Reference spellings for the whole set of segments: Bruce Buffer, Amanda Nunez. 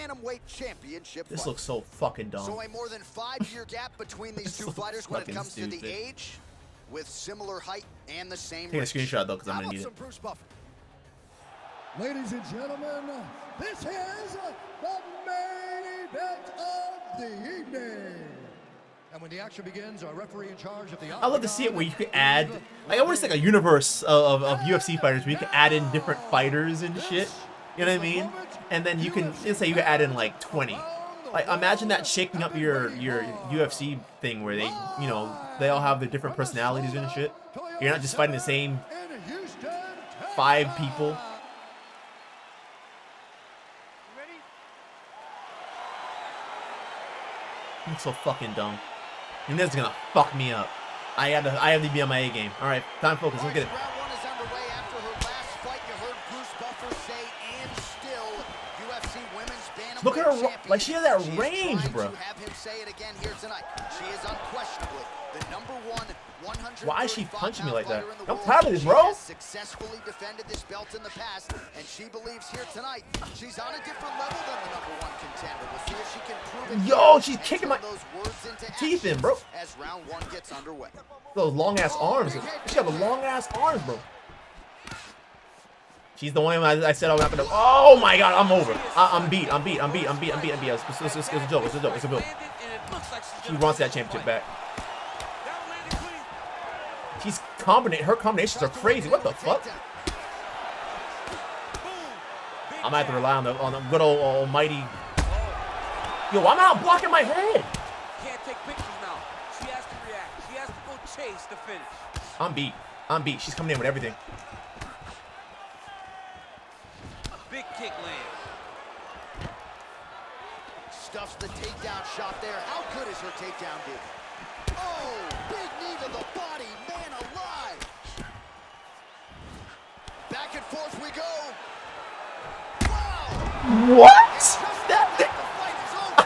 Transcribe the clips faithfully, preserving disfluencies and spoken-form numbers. Bantamweight Championship fight. This looks so fucking dumb. So a more than five-year gap between these two fighters when it comes stupid. to the age, with similar height and the same Take reach. a screenshot, though, because I'm going to need it. Bruce Buffer. Ladies and gentlemen, this is the main event of the evening. And when the action begins, our referee in charge of the I love to see it where you could add, like, I want to say, like, a universe of, of U F C fighters where you can add in different fighters and shit. You know what I mean? And then you can, let's say you can add in like twenty. Like, imagine that shaking up your your U F C thing where they, you know, they all have their different personalities and shit. You're not just fighting the same five people. I'm so fucking dumb. And that's gonna fuck me up. I have to, I have to be on my A game. All right, time focus. Let's get it. Round one is underway. After her last fight, you heard Bruce Buffer say, and still, U F C Women's Bantamweight Look at her, champion. Like she has that she range, bro. Have him say it again here tonight. She is unquestionably the number one. Why is she punching me like that? I'm proud of this, bro. She has successfully defended this belt in the past, and she believes here tonight she's on a different level than the number one contender. We'll see if she can prove it. Yo, she's kicking my teeth in, bro. As round one gets underway. Those long ass arms. She got the long ass arms, bro. She's the one I, I said I'm not gonna. Oh my God, I'm over. I, I'm beat. I'm beat. I'm beat. I'm beat. I'm beat. I'm beat. It's, it's, it's, it's a joke. It's a joke. It's a joke. She wants that championship back. She's combinate. Her combinations are crazy. What the fuck? I might have to rely on the on the good old almighty. Yo, I'm out blocking my head. Can't take pictures now. She has to react. She has to go chase the finish. I'm beat. I'm beat. She's coming in with everything. Big kick land. Stuffs the takedown shot there. How good is her takedown, dude? Oh, big knee to the body, man alive. Back and forth we go. Wow. What? That thing. The fight is over.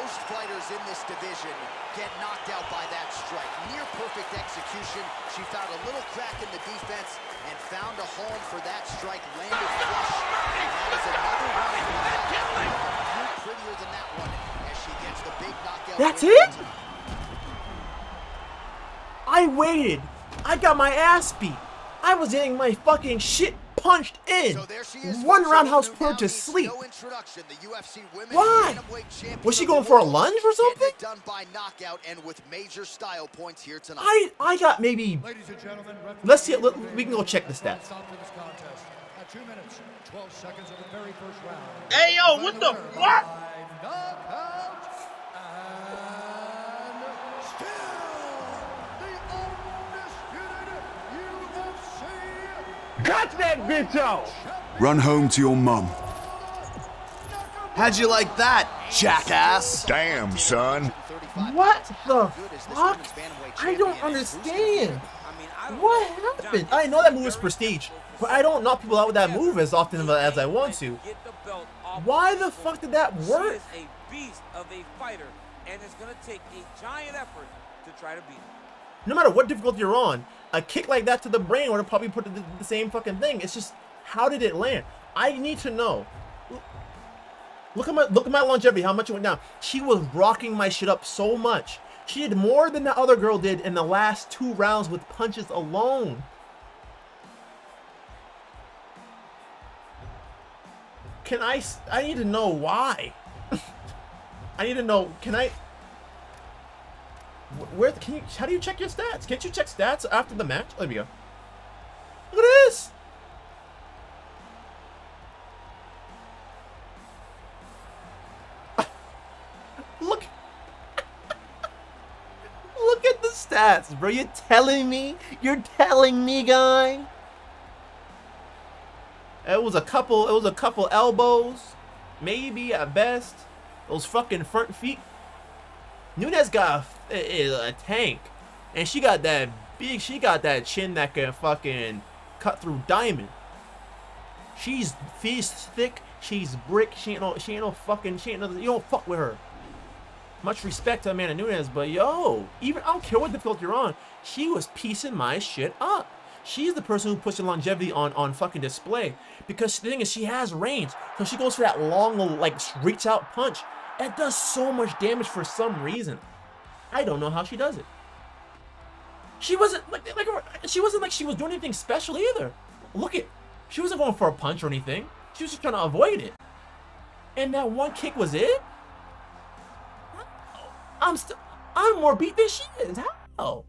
Most fighters in this division get knocked out by that strike. Near perfect execution. She found a little crack in the defense and found a home for that strike. Landed flush. And that is another round. Prettier than that one as she gets the big knockout. That's it? I waited. I got my ass beat. I was getting my fucking shit punched in. So there she is, one roundhouse put her to sleep. No introduction. The U F C women's bantamweight champion. Was she going for a lunge or something? Done by knockout and with major style points here tonight. I I got maybe. Ladies and gentlemen, let's see. Let, we can go check the stats. Two minutes, twelve seconds of the very first round. Hey yo, what the fuck? And still the undisputed U F C. Cut that bitch out! Run home to your mum. How'd you like that, jackass? Damn, son. What the fuck? I don't understand. What happened? I know that move is prestige, but I don't knock people out with that move as often as I want to. Why the fuck did that work? She is a beast of a fighter, and it's gonna take a giant effort to try to beat her. No matter what difficulty you're on, a kick like that to the brain would have probably put the, the same fucking thing. It's just, how did it land? I need to know. Look at my look at my longevity, how much it went down. She was rocking my shit up so much. She did more than the other girl did in the last two rounds with punches alone. Can I, I need to know why. I need to know, can I, where, can you, how do you check your stats? Can't you check stats after the match? There we go. Look at this. Look. Look at the stats, bro. You're telling me? You're telling me, guy? It was a couple, it was a couple elbows, maybe at best. Those fucking front feet. Nunez got a, a, a tank, and she got that big, she got that chin that can fucking cut through diamond. She's fist thick, she's brick, she ain't no, she ain't no fucking, she ain't no, you don't fuck with her. Much respect to Amanda Nunez, but yo, even, I don't care what difficulty you're on, she was piecing my shit up. she's the person who puts the longevity on on fucking display. Because the thing is, she has range, so she goes for that long, like, reach out punch. That does so much damage for some reason. I don't know how she does it. She wasn't like like she wasn't like she was doing anything special either. Look at, she wasn't going for a punch or anything. She was just trying to avoid it. And that one kick was it. I'm still I'm more beat than she is. How?